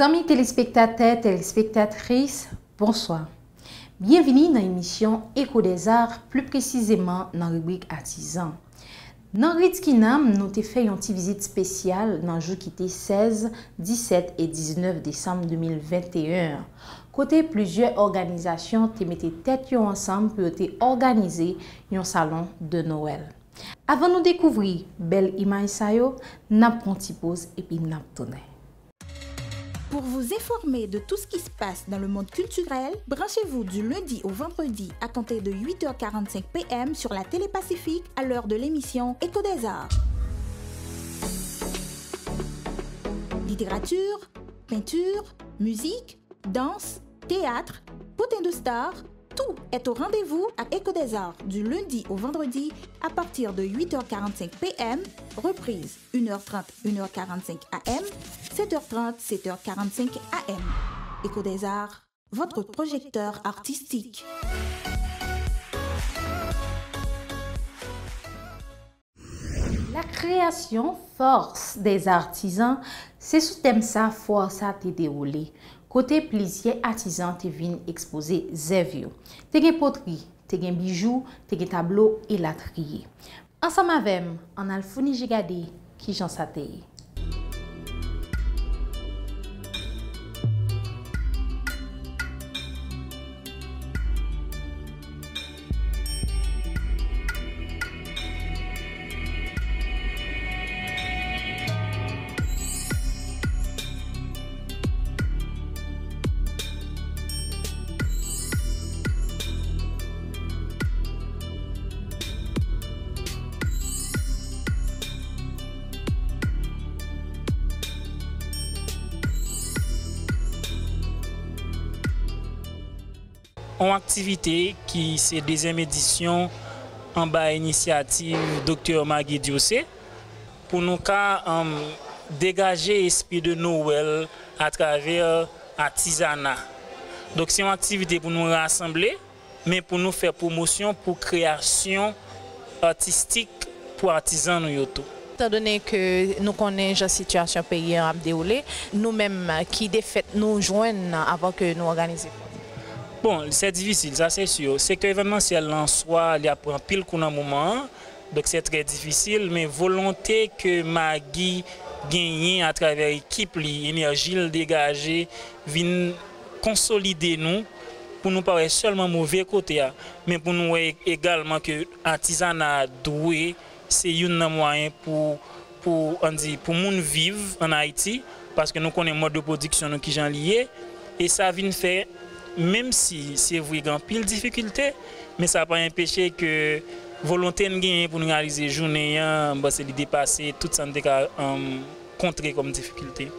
Amis téléspectateurs, téléspectatrices, bonsoir. Bienvenue dans l'émission Écho des arts, plus précisément dans la rubrique artisan. Dans Ritzkinam, nous avons fait une petite visite spéciale dans le jour qui était 16, 17 et 19 décembre 2021. Côté plusieurs organisations, nous avons mis tête ensemble pour organiser un salon de Noël. Avant de découvrir belle image, nous avons pris une petite pause et puis nous avons tourné. Pour vous informer de tout ce qui se passe dans le monde culturel, branchez-vous du lundi au vendredi à compter de 8h45 p.m. sur la Télé-Pacifique à l'heure de l'émission Écho des arts. Littérature, peinture, musique, danse, théâtre, potin de star, tout est au rendez-vous à Écho des arts du lundi au vendredi à partir de 8h45 p.m. Reprise 1h30, 1h45 a.m. 7h30, 7h45 AM. Écho des arts, votre projecteur artistique. La création force des artisans, c'est sous thème ça, force à te dérouler. Côté plaisir artisan, te vient exposer Zevio. Te gen poterie, te gen bijoux, te gen tableau et la trier. Ensemble avec, on a le fourni jigade qui j'en sateye. Une activité qui c'est deuxième édition en bas initiative Dr Magui Dioussé pour nous dégager l'esprit de Noël à travers l'artisanat. Donc c'est une activité pour nous rassembler, mais pour nous faire promotion pour création artistique pour artisans noyoto. Étant donné que nous connaissons la situation pays en déroulé, nous-mêmes qui défait nous joignent avant que nous organisions. Bon, c'est difficile, ça c'est sûr. Le secteur événementiel en soi, il y a un pile qu'on a un moment, donc c'est très difficile, mais volonté que Magui gagne à travers l'équipe, l'énergie dégagée, vient consolider nous, pour nous paraître seulement mauvais côté, mais pour nous également que l'artisanat doué, c'est un moyen pour le monde vivre en Haïti, parce que nous connaissons le mode de production qui est lié, et ça vient faire. Même si c'est vrai qu'il y a pile difficulté, mais ça n'a pas empêché que volonté de gagner pour nous réaliser la journée, c'est de dépasser tout ce qui a contré comme difficulté.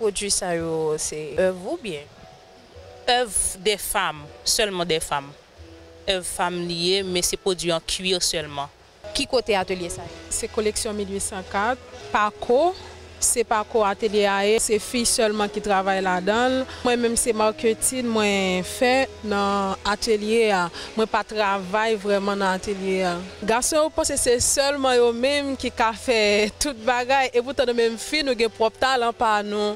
Produit ça, c'est œuvre ou bien œuvre des femmes, seulement des femmes. Œuvre femmes liées, mais c'est produit en cuir seulement. Qui côté atelier ça? C'est collection 1804. Paco, c'est Paco atelier AE. C'est filles seulement qui travaillent là-dedans. Moi-même, c'est marketing, moi fait dans l'atelier. Moi, pas travaille vraiment dans l'atelier. Garçon, je pense que c'est seulement eux-mêmes qui fait tout bagaille. Et pourtant, même filles, nous avons propre talent par nous.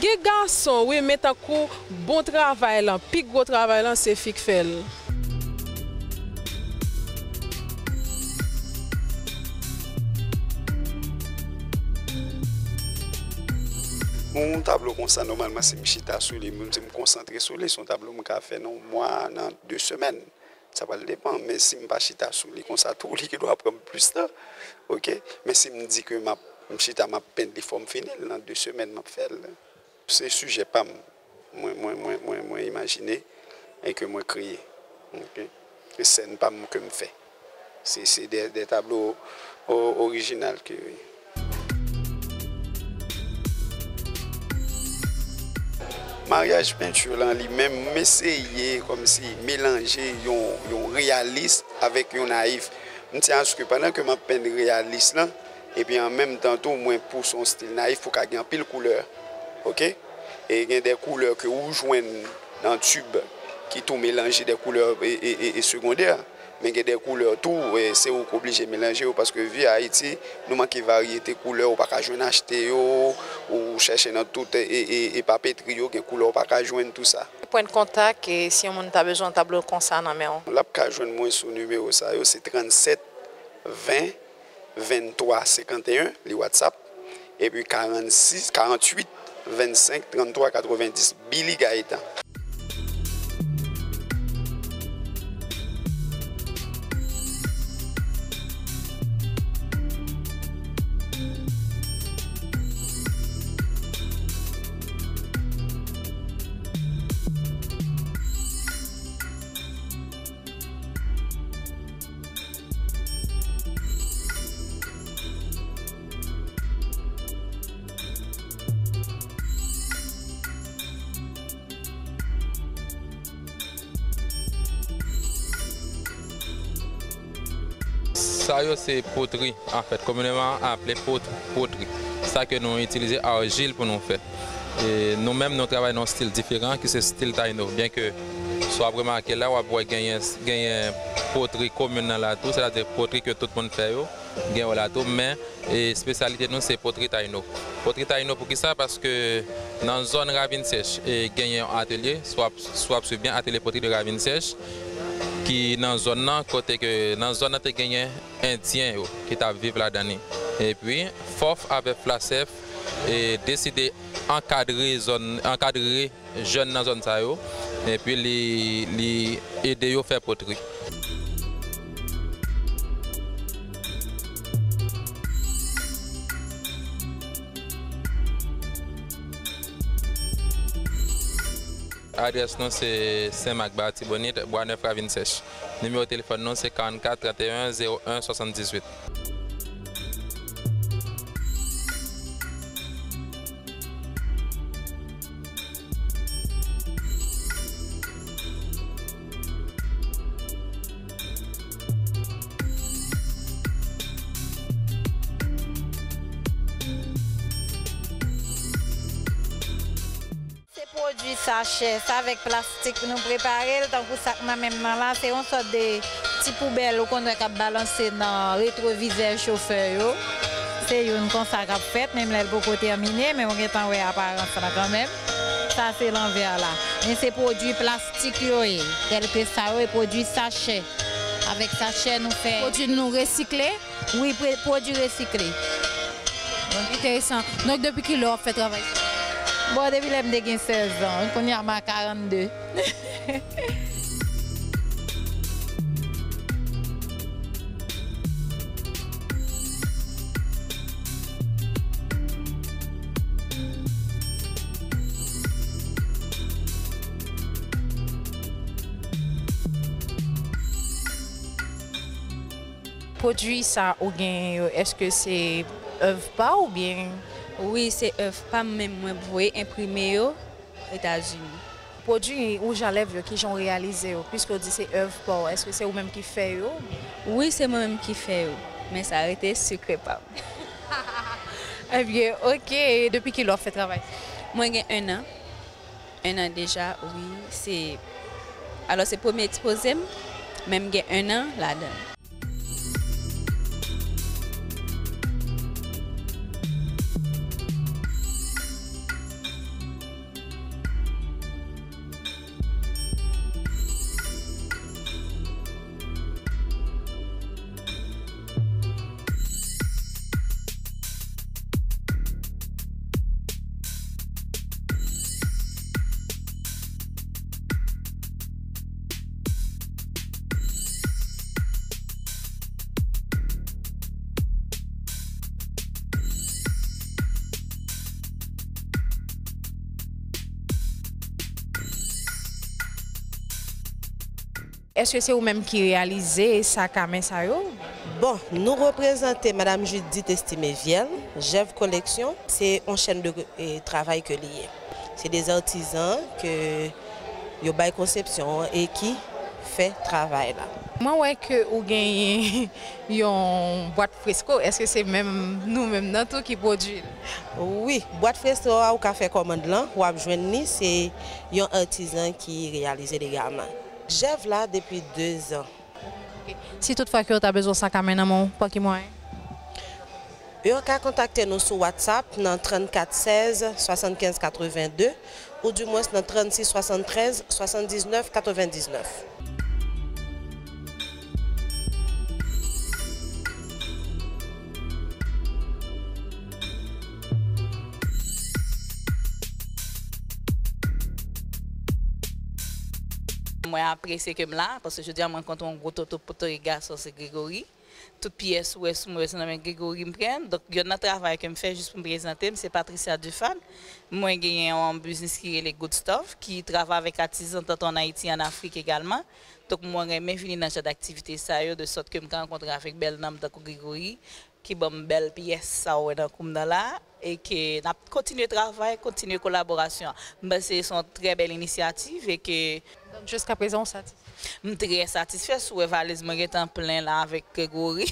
Les garçons, oui, mais tant que bon travail, le plus gros travail, c'est filles qui fait. Mon tableau comme ça, normalement, c'est Michita sur les murs, je me concentrer sur les. Son tableau, je fait non mois, dans 2 semaines. Ça va le dépendre. Mais si je ne suis pas sur les, comme ça, tout le doit prendre plus de temps. Okay? Mais si je me dis que Michita m'a peint les formes finales, dans 2 semaines, je vais faire. C'est un sujet que moi imaginer et que moi créer. Okay? Ce n'est pas moi que je fais. C'est des tableaux originaux que. mariage peinture là lui-même m'essayer comme si mélanger yon réaliste avec yon naïf. Je tiens à ce que pendant que je peins réaliste là et puis en même temps tout moins pour son style naïf faut qu'il y ait pile couleur. OK? Et il y a des couleurs que vous joignez dans le tube qui tout mélanger des couleurs et secondaires. Mais il y a des couleurs, tout, c'est obligé de mélanger parce que vu à Haïti, nous manquons de variété de couleurs, on ne peut pas acheter, ou chercher dans tout, et papeterie, des couleurs, on ne peut pas joindre tout ça. Point de contact, et si on a besoin de tableau comme ça, on a besoin. Là, on peut joindre moi sur le numéro, c'est 37 20 23 51, les WhatsApp, et puis 46 48 25 33 90, Billy Gaëtan. Ça, c'est poterie, en fait, communément appelé poterie. Ça que nous utilisons argile pour nous faire. Et nous-mêmes, nous travaillons dans un style différent, qui est le style taïno. Bien que, soit remarqué là, on va gagner une poterie commune dans la tour, c'est-à-dire poterie que tout le monde fait, gagne la tour, mais la spécialité nous, c'est poterie taïno. Poterie taïno, pour qui ça? Parce que dans la zone Ravine-Sèche, il y a un atelier, soit bien atelier poterie de Ravine-Sèche, qui dans zone là côté que dans zone tu gagné indien qui t'a vivre la dernière et puis Fof avec Flasef et décider encadrer zone encadrer jeunes dans zone ça yo et puis les aider yo faire poterie. L'adresse c'est Saint-Marc-Barthibonite, Bois-Neuf, Ravine-Sèche. Le numéro de téléphone c'est 44 31 01 78. Produit sachet avec plastique nous préparer tant que ça même là c'est une sorte de petite poubelle qu'on a balancer dans rétroviseur chauffeur c'est une qu'on ça qu'a fait même là pour terminer mais on est en ouais apparence là quand même ça c'est l'envers là mais c'est produit plastique yo tel que ça et produit sachet avec sachet nous fait produit nous recycler oui produit recyclé donc intéressant donc depuis qu'il a fait travail. Bon, depuis que j'ai 16 ans, on est à 42. Produit ça ou bien, est-ce que c'est œuvre pas ou bien? Oui, c'est œuf, pas même moi voyez imprimé aux États-Unis. Produit où j'enlève qui j'ont réalisé puisque on dit c'est œuf pas. Est-ce que c'est vous même qui fait yo? Oui, c'est moi-même qui fait yo, mais ça a été secret pas. Eh bien, OK, depuis qu'il a fait travail. Moi j'ai un an déjà, oui, c'est alors c'est premier exposé, même j'ai un an là-dedans. Est-ce que c'est vous-même qui réalisez ça comme ça? Bon, nous représentons Mme Judith Estimé-vienne, Jeff Collection. C'est une chaîne de travail que liée. c'est des artisans que yo bail conception et qui fait travail là. Moi ouais que ou gagne une boîte fresco, est-ce que c'est même nous-mêmes dans tout qui produit? Oui, boîte fresco ou café commande là, ou a joindre ni c'est un artisan qui réalise des gamins. Jeff là depuis 2 ans. Okay. Si toutefois que tu as besoin de sac à main dans mon pas qui moi. Vous pouvez contacter nous sur WhatsApp dans 34 16 75 82 ou du moins dans 36 73 79 99. Moi, apprécié comme là parce que je dis à moi quand on gros toto poterie garçon c'est Grégory. Toutes pièces où est-ce que je Grégory me prenne. Donc, il y a un travail que je fais juste pour me présenter. C'est Patricia Dufan. Moi, j'ai un business qui est le Good Stuff, qui travaille avec artisans tant en Haïti, en Afrique également. Donc, moi, j'ai fini dans cette activité sérieuse de sorte que je me rencontre avec belle dame de Grégory, qui a une belle pièce dans là et qui continue le travail, continue la collaboration. C'est une très belle initiative et que jusqu'à présent, je suis très satisfait. Sous la valise, je suis en plein là avec Grégory.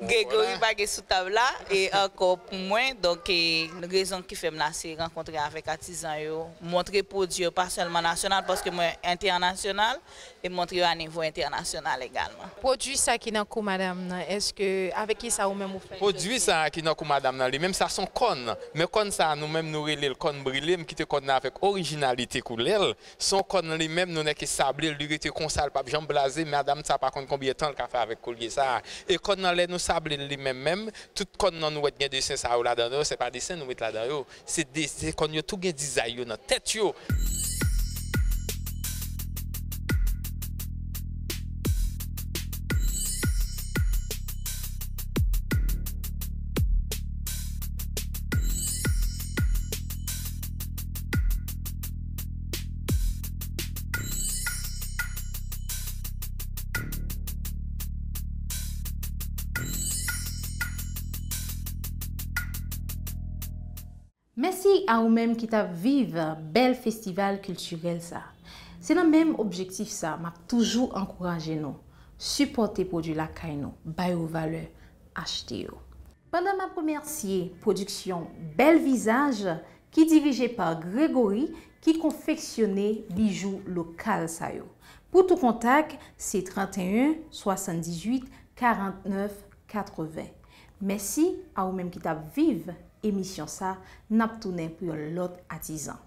Grégory n'est pas sous table là. Et encore pour moi, donc, la raison qui fait là, c'est rencontrer avec les artisans, montrer pour Dieu, pas seulement national, parce que moi, international, et montrer à niveau international également. Produit ça qui n'a pas madame, est-ce que avec qui ça ou même vous faites? Produit ça qui n'a pas madame, même ça sont connes. Mais connes ça, nous-mêmes, nous relèvons, connes brillent, qui te connaissent avec originalité couleur. Son con les mêmes nous n'est que sablé lui était consal pas Jean Blasé madame ça pas compte combien de temps le café avec collier ça et con les nous sablé les mêmes tout con nous ouais gain dessin ça là dedans c'est pas dessin nous mettre là dedans c'est des con yo tout gain design dans tête yo. Merci à vous-même qui t'a vive bel festival culturel ça. C'est le même objectif ça, m'a toujours encouragé nous, supporter produit la caille bail aux valeurs, acheter. Pendant ma première série production Bel Visage qui dirigée par Grégory qui confectionnait bijoux local ça. Pour tout contact, c'est 31 78 49 80. Merci à vous-même qui t'a vive émission ça n'a pas tourné pour l'autre artisan.